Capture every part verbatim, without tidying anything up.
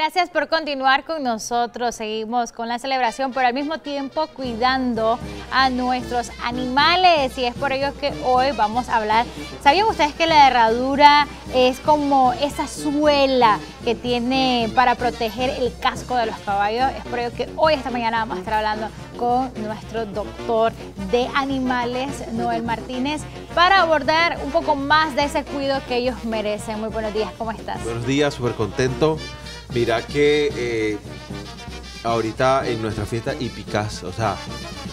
Gracias por continuar con nosotros, seguimos con la celebración, pero al mismo tiempo cuidando a nuestros animales y es por ello que hoy vamos a hablar. ¿Sabían ustedes que la herradura es como esa suela que tiene para proteger el casco de los caballos? Es por ello que hoy, esta mañana, vamos a estar hablando con nuestro doctor de animales, Noel Martínez, para abordar un poco más de ese cuidado que ellos merecen. Muy buenos días, ¿cómo estás? Buenos días, súper contento. Mira que eh, ahorita en nuestra fiesta hípicas, o sea,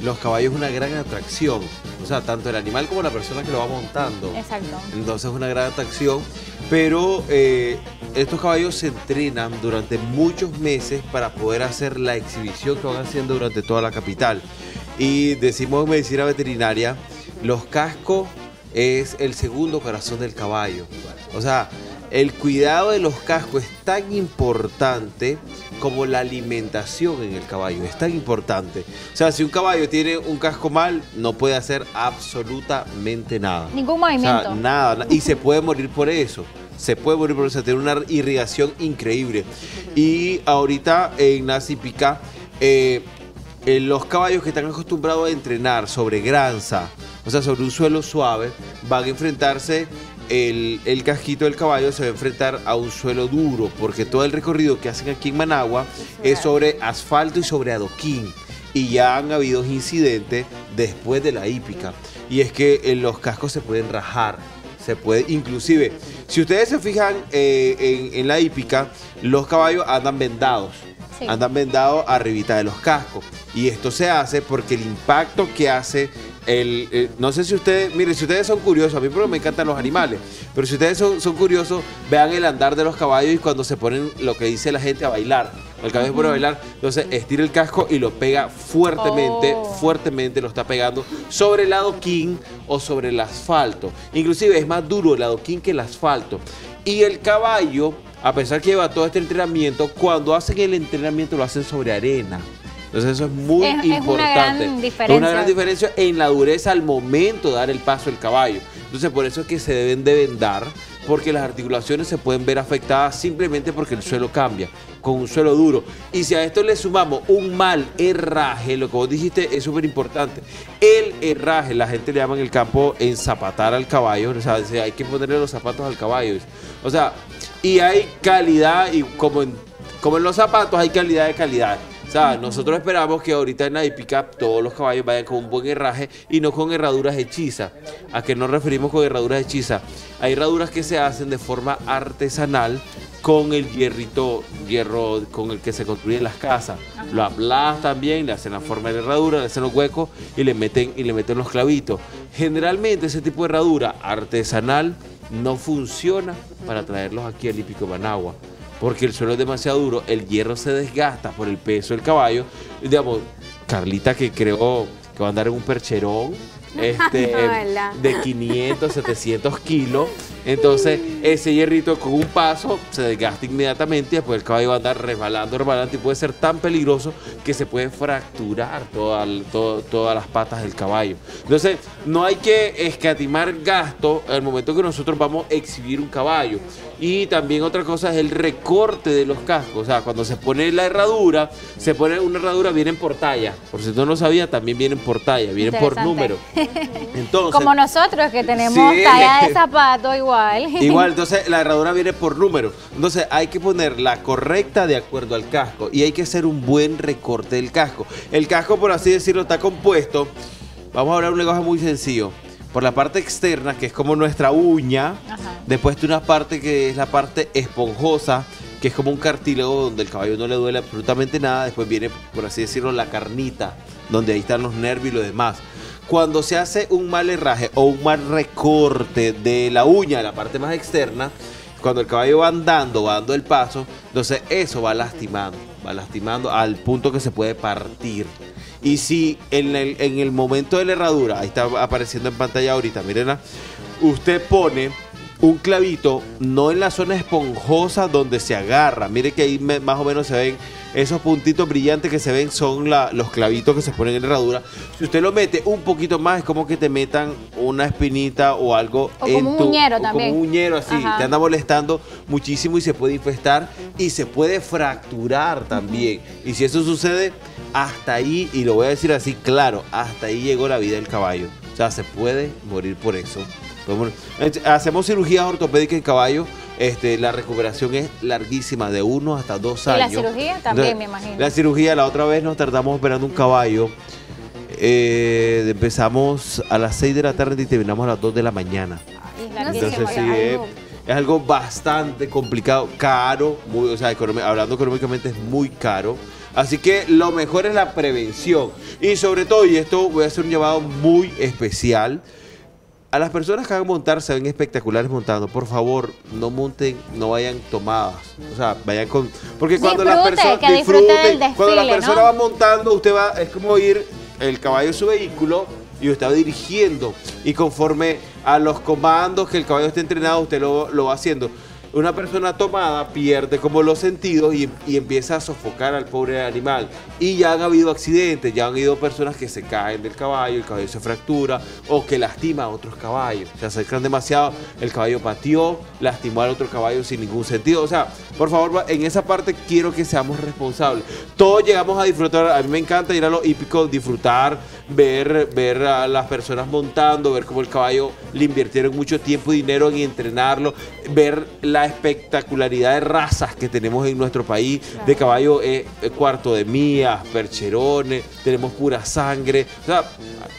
los caballos es una gran atracción. O sea, tanto el animal como la persona que lo va montando. Exacto. Entonces es una gran atracción, pero eh, estos caballos se entrenan durante muchos meses para poder hacer la exhibición que van haciendo durante toda la capital. Y decimos en medicina veterinaria, los cascos es el segundo corazón del caballo. O sea, el cuidado de los cascos es tan importante como la alimentación en el caballo, es tan importante. O sea, si un caballo tiene un casco mal, no puede hacer absolutamente nada. Ningún movimiento. O sea, nada, y se puede morir por eso. Se puede morir por eso, tiene una irrigación increíble. Y ahorita en la hípica, eh, los caballos que están acostumbrados a entrenar sobre granza, o sea, sobre un suelo suave, van a enfrentarse... El, el casquito del caballo se va a enfrentar a un suelo duro, porque todo el recorrido que hacen aquí en Managua es sobre asfalto y sobre adoquín. Y ya han habido incidentes después de la hípica. Y es que eh, los cascos se pueden rajar. Se puede, inclusive, si ustedes se fijan eh, en, en la hípica, los caballos andan vendados. Sí. Andan vendados arribita de los cascos. Y esto se hace porque el impacto que hace... El, el, no sé si ustedes, miren, si ustedes son curiosos, a mí me encantan los animales, pero si ustedes son, son curiosos, vean el andar de los caballos y cuando se ponen, lo que dice la gente, a bailar. El caballo se pone a bailar, entonces estira el casco y lo pega fuertemente, oh. fuertemente lo está pegando sobre el adoquín o sobre el asfalto. Inclusive es más duro el adoquín que el asfalto. Y el caballo, a pesar que lleva todo este entrenamiento, cuando hacen el entrenamiento lo hacen sobre arena. Entonces eso es muy es, importante. Es una gran diferencia. Es una gran diferencia en la dureza al momento de dar el paso del caballo. Entonces por eso es que se deben de vendar, porque las articulaciones se pueden ver afectadas simplemente porque el suelo cambia, con un suelo duro. Y si a esto le sumamos un mal herraje, lo que vos dijiste es súper importante. El herraje, la gente le llama en el campo enzapatar al caballo, o sea, hay que ponerle los zapatos al caballo. O sea, y hay calidad, y como en, como en los zapatos hay calidad de calidad. O sea, nosotros esperamos que ahorita en la hípica todos los caballos vayan con un buen herraje y no con herraduras hechizas. ¿A qué nos referimos con herraduras hechizas? Hay herraduras que se hacen de forma artesanal con el hierrito, hierro con el que se construyen las casas. Lo aplastan bien, le hacen la forma de la herradura, le hacen los huecos y le meten, y le meten los clavitos. Generalmente ese tipo de herradura artesanal no funciona para traerlos aquí al hípico de Managua, porque el suelo es demasiado duro, el hierro se desgasta por el peso del caballo. Digamos, Carlita, que creo que va a andar en un percherón este, no, de quinientos, setecientos kilos. Entonces, ese hierrito con un paso se desgasta inmediatamente y después el caballo va a andar resbalando, resbalando y puede ser tan peligroso que se pueden fracturar toda, todo, todas las patas del caballo. Entonces, no hay que escatimar gasto al momento que nosotros vamos a exhibir un caballo. Y también otra cosa es el recorte de los cascos. O sea, cuando se pone la herradura, se pone una herradura, vienen por talla. Por si no lo sabía, también vienen por talla, vienen por número. Entonces, como nosotros que tenemos sí, talla de zapato igual. Igual, entonces la herradura viene por número. Entonces hay que poner la correcta de acuerdo al casco y hay que hacer un buen recorte del casco. El casco, por así decirlo, está compuesto. Vamos a hablar de un lenguaje muy sencillo. Por la parte externa, que es como nuestra uña. Ajá. Después de una parte que es la parte esponjosa, que es como un cartílago donde el caballo no le duele absolutamente nada. Después viene, por así decirlo, la carnita, donde ahí están los nervios y lo demás. Cuando se hace un mal herraje o un mal recorte de la uña, la parte más externa, cuando el caballo va andando, va dando el paso, entonces eso va lastimando, va lastimando al punto que se puede partir. Y si en el, en el momento de la herradura, ahí está apareciendo en pantalla ahorita, mirenla, usted pone un clavito, no en la zona esponjosa donde se agarra, mire que ahí me, más o menos se ven esos puntitos brillantes que se ven son la, los clavitos que se ponen en la herradura. Si usted lo mete un poquito más, es como que te metan una espinita o algo o en como tu, un uñero o también. Como un uñero así, ajá, te anda molestando muchísimo y se puede infestar y se puede fracturar también. Uh-huh. Y si eso sucede, hasta ahí, y lo voy a decir así claro, hasta ahí llegó la vida del caballo. O sea, se puede morir por eso. Hacemos cirugías ortopédicas en caballo. Este, la recuperación es larguísima, de uno hasta dos años. Y la cirugía también, entonces, me imagino. La cirugía, la otra vez nos tardamos operando un caballo. Eh, empezamos a las seis de la tarde y terminamos a las dos de la mañana. Ay, entonces sí, es, es algo bastante complicado, caro, muy, o sea, hablando económicamente es muy caro. Así que lo mejor es la prevención. Y sobre todo, y esto voy a hacer un llamado muy especial a las personas que van a montar, se ven espectaculares montando. Por favor, no monten, no vayan tomadas. O sea, vayan con... Porque cuando las personas disfruten, cuando la persona va montando, usted va... Es como ir el caballo en su vehículo y usted va dirigiendo. Y conforme a los comandos que el caballo esté entrenado, usted lo, lo va haciendo. Una persona tomada pierde como los sentidos y, y empieza a sofocar al pobre animal. Y ya han habido accidentes, ya han habido personas que se caen del caballo, el caballo se fractura o que lastima a otros caballos. Se acercan demasiado, el caballo pateó, lastimó al otro caballo sin ningún sentido. O sea, por favor, en esa parte quiero que seamos responsables. Todos llegamos a disfrutar, a mí me encanta ir a lo hípico, disfrutar, ver, ver a las personas montando, ver cómo el caballo le invirtieron mucho tiempo y dinero en entrenarlo, ver la espectacularidad de razas que tenemos en nuestro país, claro, de caballo eh, cuarto de millas, percherones, tenemos pura sangre, o sea,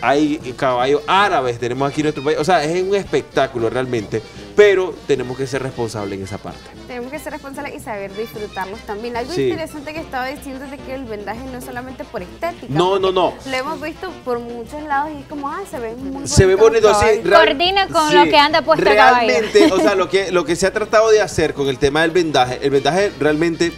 hay caballos árabes, tenemos aquí en nuestro país, o sea, es un espectáculo realmente, pero tenemos que ser responsables en esa parte. Tenemos que ser responsables y saber disfrutarlos también. Algo sí interesante que estaba diciendo es de que el vendaje no es solamente por estética. No, no, no. Lo hemos visto por muchos lados y es como, ah, se ve muy bonito. Se ve bonito, sí. Coordina con sí, lo que anda puesto realmente, el caballo. O sea, lo que, lo que se ha tratado de hacer con el tema del vendaje, el vendaje realmente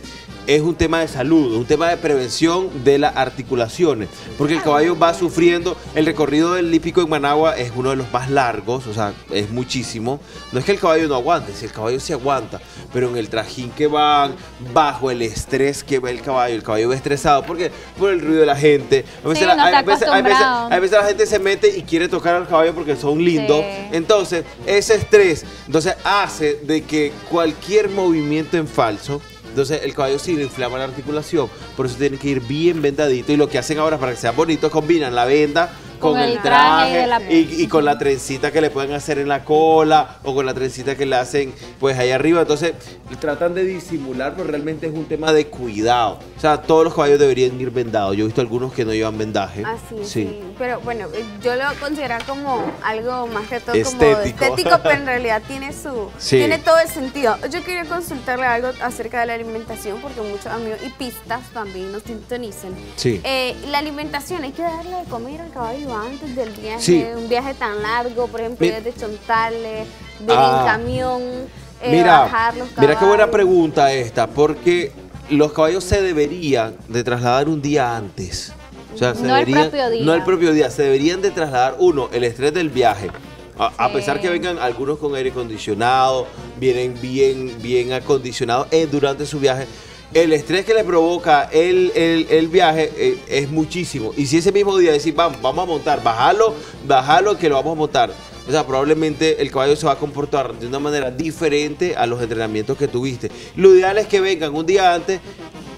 es un tema de salud, un tema de prevención de las articulaciones, porque el caballo va sufriendo, el recorrido del hípico en Managua es uno de los más largos, o sea, es muchísimo, no es que el caballo no aguante, si el caballo se aguanta, pero en el trajín que van, bajo el estrés que va el caballo, el caballo va estresado, porque por el ruido de la gente, a veces, sí, la, a veces, a veces, a veces la gente se mete y quiere tocar al caballo porque son lindos, sí, entonces ese estrés, entonces hace de que cualquier movimiento en falso, entonces el caballo sí inflama la articulación, por eso tienen que ir bien vendadito y lo que hacen ahora para que sea bonito, combinan la venda con, con el, el traje, traje y, y con la trencita que le pueden hacer en la cola o con la trencita que le hacen pues ahí arriba, entonces tratan de disimular, pero realmente es un tema de cuidado, o sea, todos los caballos deberían ir vendados, yo he visto algunos que no llevan vendaje. Ah, sí, sí, sí, pero bueno, yo lo considero como algo más que todo estético, como estético, pero en realidad tiene su, sí, tiene todo el sentido. Yo quería consultarle algo acerca de la alimentación, porque muchos amigos y pistas también nos sintonizan. Sí. Eh, la alimentación, hay que darle de comer al caballo antes del viaje, sí, un viaje tan largo, por ejemplo, desde Chontales, venir ah, en camión, eh, mira, bajar los caballos. Mira qué buena pregunta esta, porque los caballos se deberían de trasladar un día antes. O sea, se no deberían, el propio día. No el propio día, se deberían de trasladar, uno, el estrés del viaje. A, sí, a pesar que vengan algunos con aire acondicionado, vienen bien, bien acondicionados eh, durante su viaje, el estrés que le provoca el, el, el viaje eh, es muchísimo. Y si ese mismo día decís, vamos, vamos a montar, bájalo, bájalo que lo vamos a montar. O sea, probablemente el caballo se va a comportar de una manera diferente a los entrenamientos que tuviste. Lo ideal es que vengan un día antes,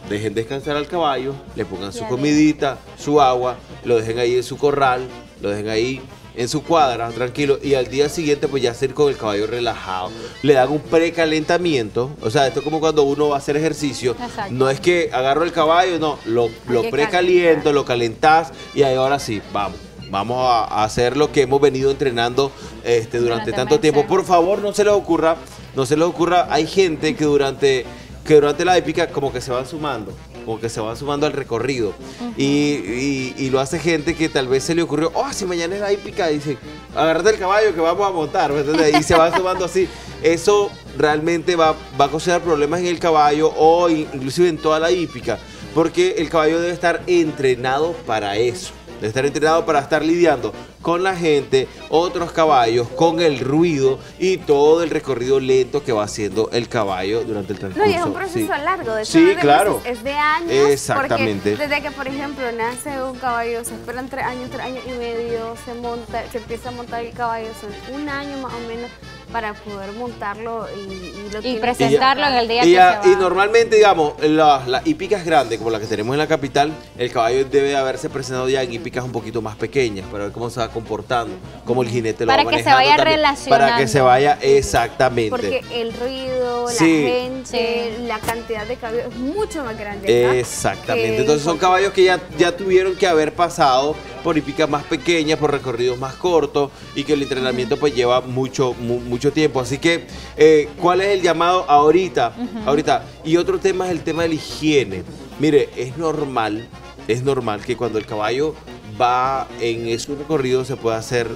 dejen descansar al caballo, le pongan su comidita, su agua, lo dejen ahí en su corral, lo dejen ahí en su cuadra, tranquilo, y al día siguiente pues ya hacer con el caballo relajado. Le dan un precalentamiento, o sea, esto es como cuando uno va a hacer ejercicio. Exacto. No es que agarro el caballo, no, lo, lo precaliento, lo calentás y ahí ahora sí, vamos. Vamos a hacer lo que hemos venido entrenando este, durante, durante tanto tiempo. Por favor, no se les ocurra, no se les ocurra, hay gente que durante, que durante la épica como que se van sumando. Como que se van sumando al recorrido. Uh-huh. y, y, y lo hace gente que tal vez se le ocurrió, oh, si mañana es la hípica, dice, agárrate el caballo que vamos a montar. Entonces, y se van sumando así. Eso realmente va, va a causar problemas en el caballo o inclusive en toda la hípica, porque el caballo debe estar entrenado para eso. de estar entrenado para estar lidiando con la gente, otros caballos, con el ruido y todo el recorrido lento que va haciendo el caballo durante el transcurso. No, y es un proceso sí. largo, de sí, claro. es de años. Exactamente. Desde que, por ejemplo, nace un caballo, se esperan tres años, tres años y medio, se monta, se empieza a montar el caballo, son un año más o menos para poder montarlo y, y, lo y presentarlo y ya, en el día y que ya, se va. Y normalmente, digamos, las, las hípicas grandes, como las que tenemos en la capital, el caballo debe haberse presentado ya en hípicas un poquito más pequeñas, para ver cómo se va comportando, cómo el jinete lo para va manejando. Para que se vaya también, relacionando. Para que se vaya, exactamente. Porque el ruido, la sí. gente, sí. la cantidad de caballos es mucho más grande, ¿no? Exactamente. Que Entonces son caballos que ya, ya tuvieron que haber pasado por hípicas más pequeñas, por recorridos más cortos, y que el entrenamiento pues lleva mucho, mu, mucho tiempo. Así que, eh, ¿cuál es el llamado ahorita? Uh-huh. ahorita? Y otro tema es el tema de la higiene. Mire, es normal, es normal que cuando el caballo va en ese recorrido se pueda hacer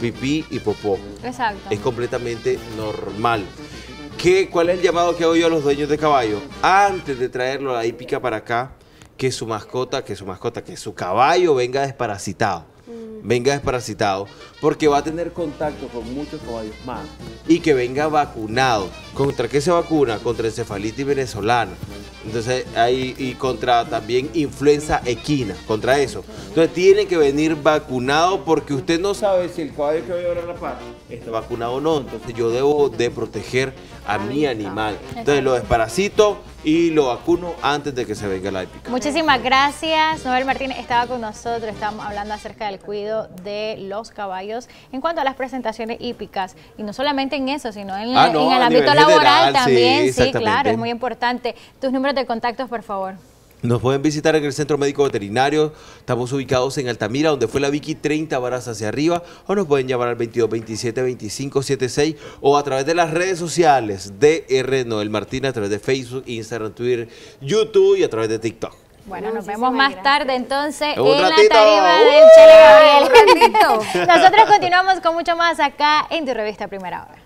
pipí y popó. Exacto. Es completamente normal. ¿Qué, ¿Cuál es el llamado que hago yo a los dueños de caballo? Antes de traerlo a la hípica para acá, que su mascota, que su mascota, que su caballo venga desparasitado. Mm. Venga desparasitado, porque va a tener contacto con muchos caballos más. Y que venga vacunado. ¿Contra qué se vacuna? Contra encefalitis venezolana. Entonces, hay, y contra también influenza equina, contra eso. Entonces, tiene que venir vacunado porque usted no sabe si el caballo que va a llevar a la par está vacunado o no. Entonces, yo debo de proteger a mi animal. Entonces, lo desparasito y lo vacuno antes de que se venga la épica. Muchísimas gracias. Noel Martínez estaba con nosotros. Estábamos hablando acerca del cuidado de los caballos en cuanto a las presentaciones hípicas. Y no solamente en eso, sino en, ah, no, en el ámbito laboral general, también. Sí, sí, claro, es muy importante. Tus números de contactos, por favor. Nos pueden visitar en el Centro Médico Veterinario. Estamos ubicados en Altamira, donde fue la Vicky, treinta varas hacia arriba. O nos pueden llamar al veintidós veintisiete veinticinco setenta y seis o a través de las redes sociales de R. Noel Martínez, a través de Facebook, Instagram, Twitter, YouTube y a través de TikTok. Bueno, nos Muchísimas vemos más gracias. tarde entonces un en ratito. la tarima del Chele Gabriel. Nosotros continuamos con mucho más acá en tu revista Primera Hora.